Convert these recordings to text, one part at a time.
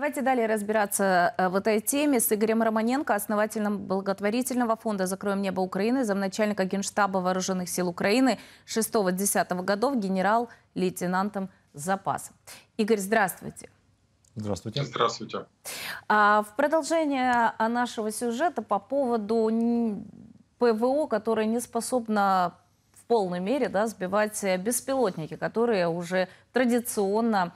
Давайте далее разбираться в этой теме с Игорем Романенко, основателем благотворительного фонда «Закроем небо Украины», замначальника Генштаба Вооруженных сил Украины 6-10 годов, генерал-лейтенантом запаса. Игорь, здравствуйте. Здравствуйте. Здравствуйте. В продолжение нашего сюжета по поводу ПВО, которое не способно в полной мере сбивать беспилотники, которые уже традиционно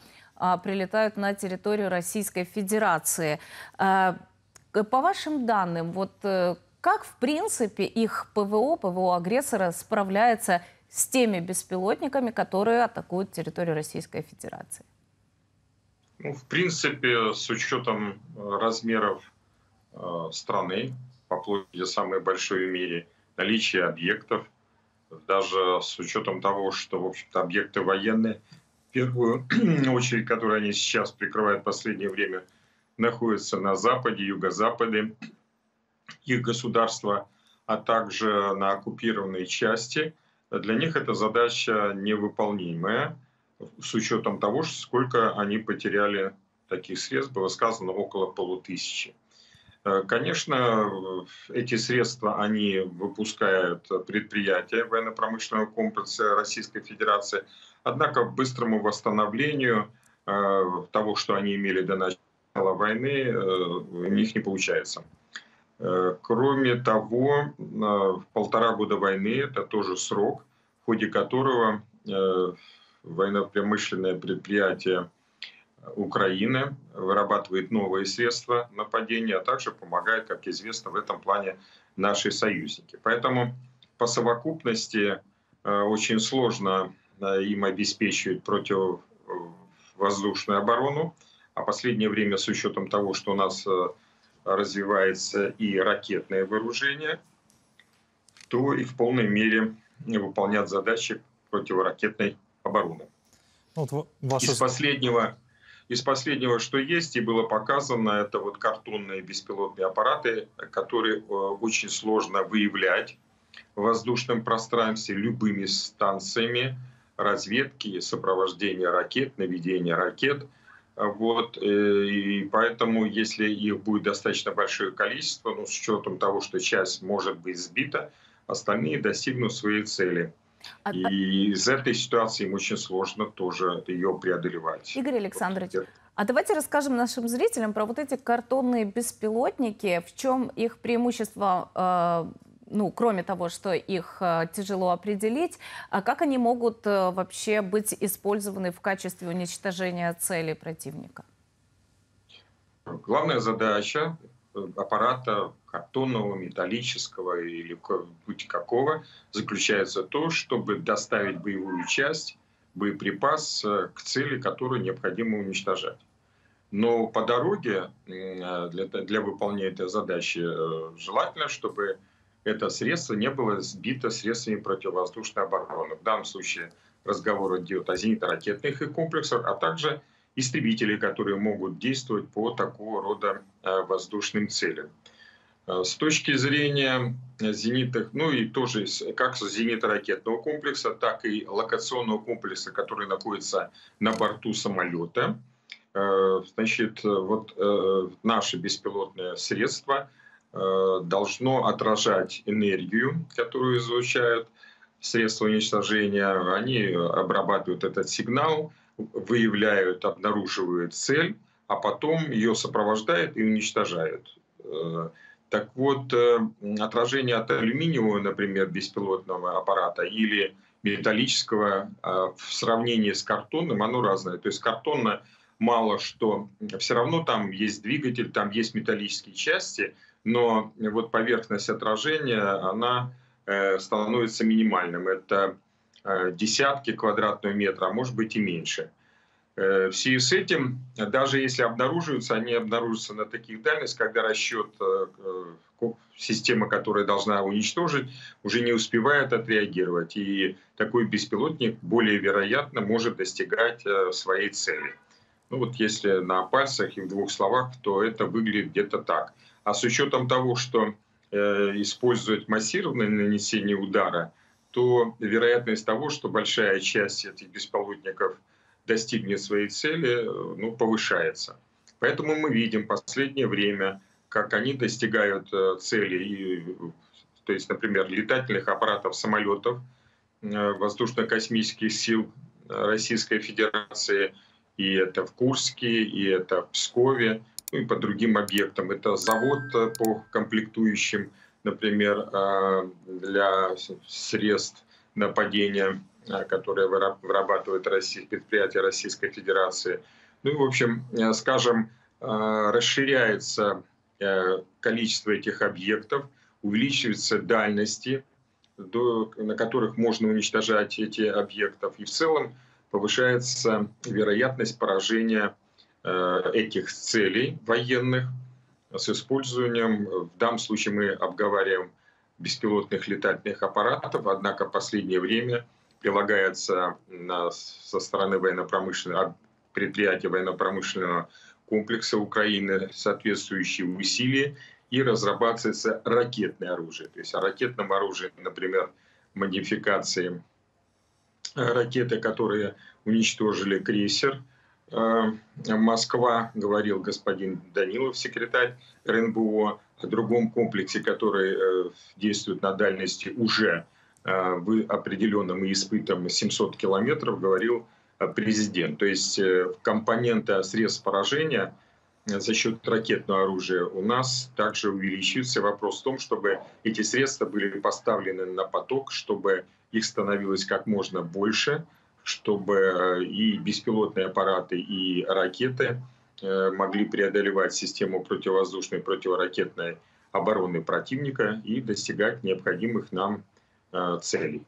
прилетают на территорию Российской Федерации. По вашим данным, вот как в принципе их ПВО агрессора справляется с теми беспилотниками, которые атакуют территорию Российской Федерации? Ну, в принципе, с учетом размеров страны, по площади самой большой в мире, наличия объектов, даже с учетом того, что, в общем-то, объекты военные, в первую очередь, которые они сейчас прикрывают в последнее время, находятся на западе, юго-западе их государства, а также на оккупированной части, для них эта задача невыполнимая. С учетом того, сколько они потеряли таких средств, было сказано около 1500. Конечно, эти средства они выпускают предприятия военно-промышленного комплекса Российской Федерации, однако к быстрому восстановлению того, что они имели до начала войны, у них не получается. Кроме того, 1,5 года войны – это тоже срок, в ходе которого военно-промышленное предприятие Украины вырабатывает новые средства нападения, а также помогает, как известно, в этом плане наши союзники. Поэтому по совокупности очень сложно им обеспечивать противовоздушную оборону. А в последнее время, с учетом того, что у нас развивается и ракетное вооружение, то и в полной мере выполнять задачи противоракетной обороны. Вот ваша... Из последнего, что есть и было показано, это вот картонные беспилотные аппараты, которые очень сложно выявлять в воздушном пространстве любыми станциями разведки, сопровождения ракет, наведения ракет. Вот, и поэтому, если их будет достаточно большое количество, ну, с учетом того, что часть может быть сбита, остальные достигнут своей цели. И из этой ситуации им очень сложно тоже ее преодолевать. Игорь Александрович, а давайте расскажем нашим зрителям про вот эти картонные беспилотники. В чем их преимущество, ну, кроме того, что их тяжело определить, а как они могут вообще быть использованы в качестве уничтожения целей противника? Главная задача аппарата картонного, металлического или будь какого заключается то, чтобы доставить боевую часть, боеприпас к цели, которую необходимо уничтожать. Но по дороге для выполнения этой задачи желательно, чтобы это средство не было сбито средствами противовоздушной обороны. В данном случае разговор идет о зенитно-ракетных их комплексах, а также истребители, которые могут действовать по такого рода воздушным целям. С точки зрения зенитных, ну и тоже как зенитно-ракетного комплекса, так и локационного комплекса, который находится на борту самолета, значит, вот наше беспилотное средство должно отражать энергию, которую излучают средства уничтожения. Они обрабатывают этот сигнал, выявляют, обнаруживают цель, а потом ее сопровождают и уничтожают. Так вот, отражение от алюминиевого, например, беспилотного аппарата или металлического в сравнении с картонным, оно разное. То есть картонно мало что, все равно там есть двигатель, там есть металлические части, но вот поверхность отражения, она становится минимальным. Это десятки квадратных метров, а может быть и меньше. В связи с этим, даже если обнаруживаются, они обнаружатся на таких дальностях, когда расчет системы, которая должна уничтожить, уже не успевает отреагировать. И такой беспилотник более вероятно может достигать своей цели. Ну вот если на пальцах и в двух словах, то это выглядит где-то так. А с учетом того, что использовать массированное нанесение удара, то вероятность того, что большая часть этих беспилотников достигнет своей цели, ну, повышается. Поэтому мы видим в последнее время, как они достигают цели, то есть, например, летательных аппаратов самолетов, воздушно-космических сил Российской Федерации, и это в Курске, и это в Пскове, ну и по другим объектам. Это завод по комплектующим, например, для средств нападения, которые вырабатывают предприятия Российской Федерации. Ну и, в общем, скажем, расширяется количество этих объектов, увеличиваются дальности, на которых можно уничтожать эти объекты. И в целом повышается вероятность поражения этих целей военных с использованием, в данном случае мы обговариваем беспилотных летательных аппаратов, однако в последнее время прилагается со стороны предприятий военно-промышленного комплекса Украины соответствующие усилия, и разрабатывается ракетное оружие. То есть о ракетном оружии, например, модификации ракеты, которые уничтожили крейсер «Москва», говорил господин Данилов, секретарь РНБО, о другом комплексе, который действует на дальности уже в определенном испытом 700 километров, говорил президент. То есть компонента средств поражения за счет ракетного оружия у нас также увеличивается. Вопрос в том, чтобы эти средства были поставлены на поток, чтобы их становилось как можно больше, чтобы и беспилотные аппараты, и ракеты могли преодолевать систему противовоздушной и противоракетной обороны противника и достигать необходимых нам целей.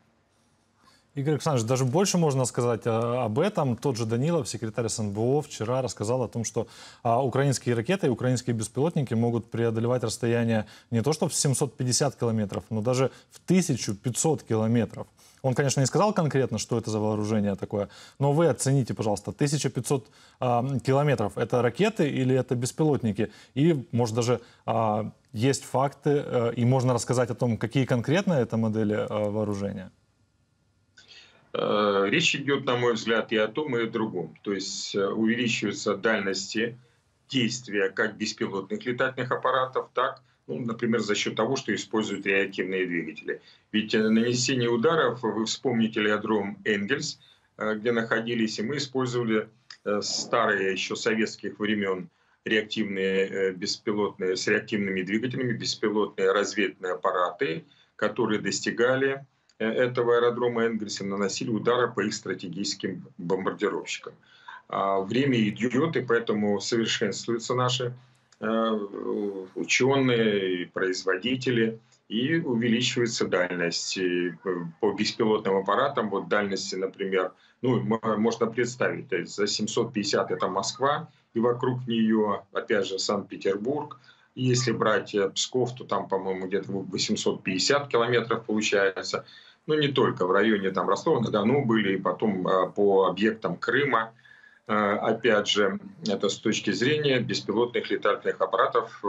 Игорь Александрович, даже больше можно сказать об этом. Тот же Данилов, секретарь СНБО, вчера рассказал о том, что украинские ракеты и украинские беспилотники могут преодолевать расстояние не то что в 750 километров, но даже в 1500 километров. Он, конечно, не сказал конкретно, что это за вооружение такое, но вы оцените, пожалуйста, 1500 километров. Это ракеты или это беспилотники? И, может, даже есть факты, и можно рассказать о том, какие конкретно это модели вооружения? Речь идет, на мой взгляд, и о том, и о другом. То есть увеличиваются дальности действия как беспилотных летательных аппаратов, так, ну, например, за счет того, что используют реактивные двигатели. Ведь нанесение ударов, вы вспомните аэродром Энгельс, где находились, и мы использовали старые еще советских времен реактивные беспилотные, с реактивными двигателями беспилотные разведные аппараты, которые достигали этого аэродрома Энгельса, наносили удары по их стратегическим бомбардировщикам. Время идет, и поэтому совершенствуются наши ученые, производители, и увеличивается дальность. И по беспилотным аппаратам, вот дальности, например, ну, можно представить, то есть за 750 это Москва, и вокруг нее, опять же, Санкт-Петербург. Если брать Псков, то там, по-моему, где-то 850 километров получается. Ну, не только в районе там Ростова-на-Дону были, и потом по объектам Крыма. Опять же, это с точки зрения беспилотных летательных аппаратов,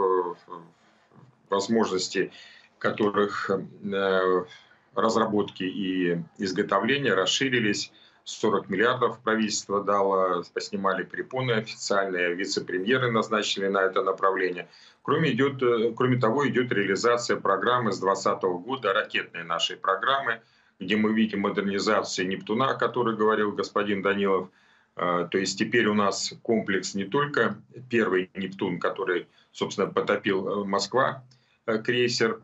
возможности которых разработки и изготовления расширились. 40 миллиардов правительство дало, поснимали препоны официальные, вице-премьеры назначили на это направление. Кроме того, идет реализация программы с 2020 года, ракетной нашей программы, где мы видим модернизацию Нептуна, о которой говорил господин Данилов. То есть теперь у нас комплекс не только первый Нептун, который, собственно, потопил Москва, крейсер.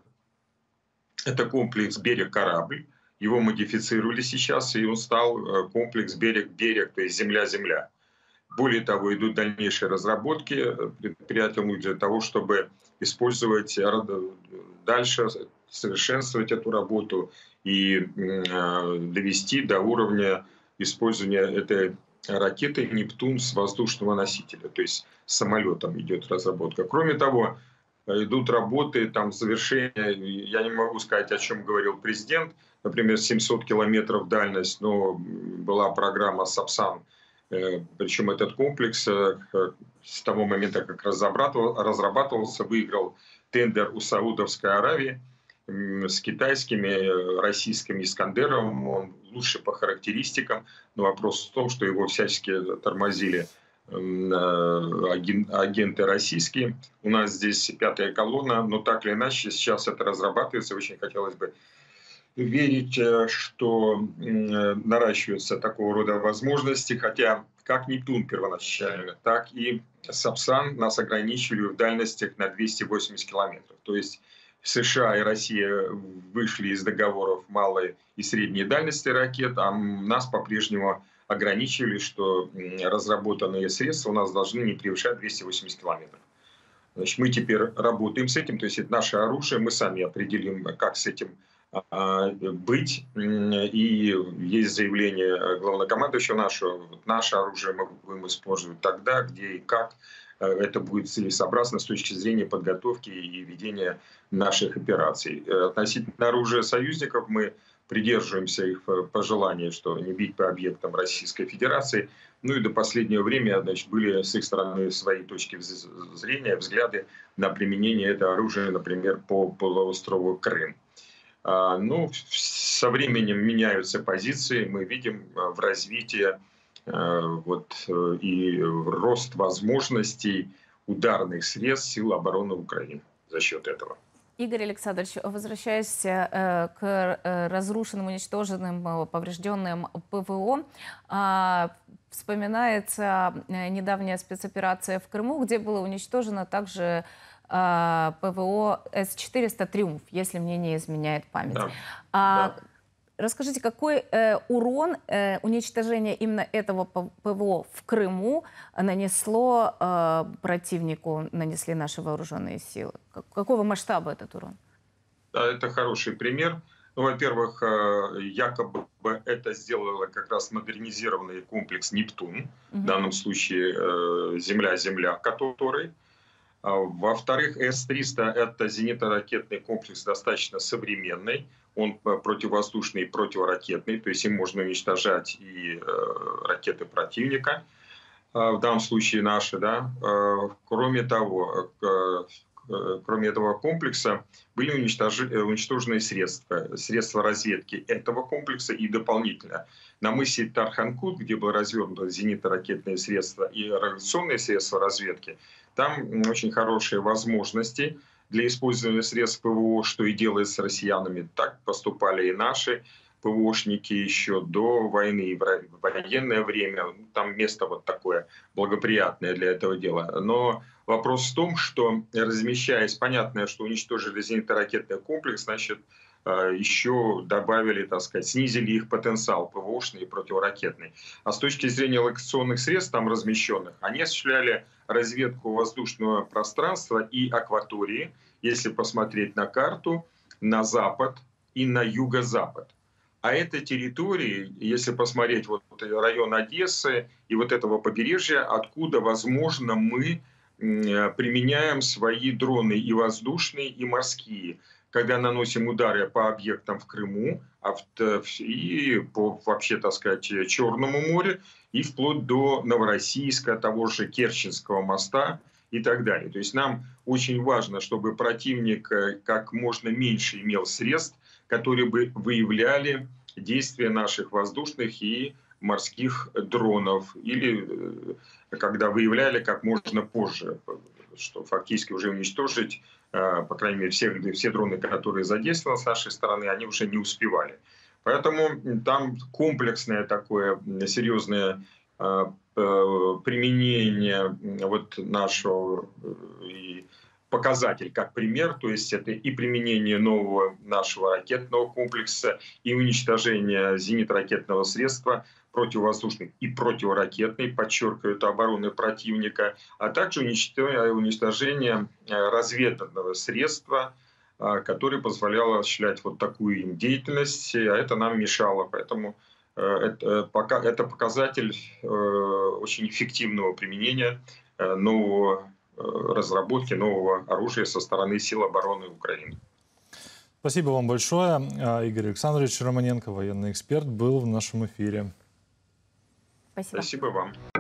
Это комплекс «Берег-корабль». Его модифицировали сейчас, и он стал комплекс «Берег-берег», то есть «Земля-земля». Более того, идут дальнейшие разработки предприятиям для того, чтобы использовать дальше, совершенствовать эту работу и довести до уровня использования этой ракеты «Нептун» с воздушного носителя, то есть с самолетом идет разработка. Кроме того, идут работы, там завершение, я не могу сказать, о чем говорил президент, например, 700 километров дальность, но была программа «Сапсан», причем этот комплекс с того момента, как разрабатывался, выиграл тендер у Саудовской Аравии с китайскими, российским «Искандером». Он лучше по характеристикам, но вопрос в том, что его всячески тормозили агенты российские. У нас здесь пятая колонна, но так или иначе сейчас это разрабатывается. Очень хотелось бы верить, что наращиваются такого рода возможности, хотя как Нептун первоначально, так и Сапсан нас ограничивали в дальностях на 280 километров. То есть США и Россия вышли из договоров малой и средней дальности ракет, а нас по-прежнему ограничивали, что разработанные средства у нас должны не превышать 280 километров. Значит, мы теперь работаем с этим, то есть это наше оружие, мы сами определим, как с этим быть. И есть заявление главнокомандующего нашего, наше оружие мы будем использовать тогда, где и как. Это будет целесообразно с точки зрения подготовки и ведения наших операций. Относительно оружия союзников мы придерживаемся их пожелания, что не бить по объектам Российской Федерации. Ну и до последнего времени, значит, были с их стороны свои точки зрения, взгляды на применение этого оружия, например, по полуострову Крым. Ну, со временем меняются позиции, мы видим в развитии и рост возможностей ударных средств сил обороны Украины за счет этого. Игорь Александрович, возвращаясь к разрушенным, уничтоженным, поврежденным ПВО, вспоминается недавняя спецоперация в Крыму, где было уничтожено также ПВО С-400 «Триумф», если мне не изменяет память. Да. Расскажите, какой урон уничтожение именно этого ПВО в Крыму нанесло противнику, нанесли наши вооруженные силы? Какого масштаба этот урон? Да, это хороший пример. Ну, во-первых, якобы это сделало как раз модернизированный комплекс «Нептун», в данном случае «Земля-Земля», который... Во-вторых, С-300 – это зенитно-ракетный комплекс достаточно современный. Он противовоздушный и противоракетный, то есть им можно уничтожать и ракеты противника, в данном случае наши. Да? Кроме этого комплекса были уничтожены средства разведки этого комплекса и дополнительно. На мысе Тарханкут, где было развернуто зенитно-ракетные средства и радиационные средства разведки, там очень хорошие возможности для использования средств ПВО, что и делает с россиянами. Так поступали и наши ПВОшники еще до войны, и в военное время. Там место вот такое благоприятное для этого дела. Но вопрос в том, что размещаясь, понятно, что уничтожили зенитно-ракетный комплекс, значит, еще добавили, так сказать, снизили их потенциал ПВОшный и противоракетный. А с точки зрения локационных средств там размещенных, они осуществляли разведку воздушного пространства и акватории, если посмотреть на карту, на запад и на юго-запад. А это территории, если посмотреть вот район Одессы и вот этого побережья, откуда, возможно, мы применяем свои дроны и воздушные, и морские, когда наносим удары по объектам в Крыму и по, вообще, так сказать, Черному морю, и вплоть до Новороссийска, того же Керченского моста и так далее. То есть нам очень важно, чтобы противник как можно меньше имел средств, которые бы выявляли действия наших воздушных и морских дронов, или когда выявляли как можно позже, что фактически уже уничтожить, по крайней мере, все дроны, которые задействованы с нашей стороны, они уже не успевали. Поэтому там комплексное такое серьезное применение вот нашего и показатель как пример, то есть это и применение нового нашего ракетного комплекса, и уничтожение зенитно-ракетного средства, противовоздушный и противоракетный, подчеркивают обороны противника, а также уничтожение разведывательного средства, которое позволяло осуществлять вот такую им деятельность, а это нам мешало, поэтому это показатель очень эффективного применения нового разработки нового оружия со стороны сил обороны Украины. Спасибо вам большое. Игорь Александрович Романенко, военный эксперт, был в нашем эфире. Спасибо. Спасибо вам.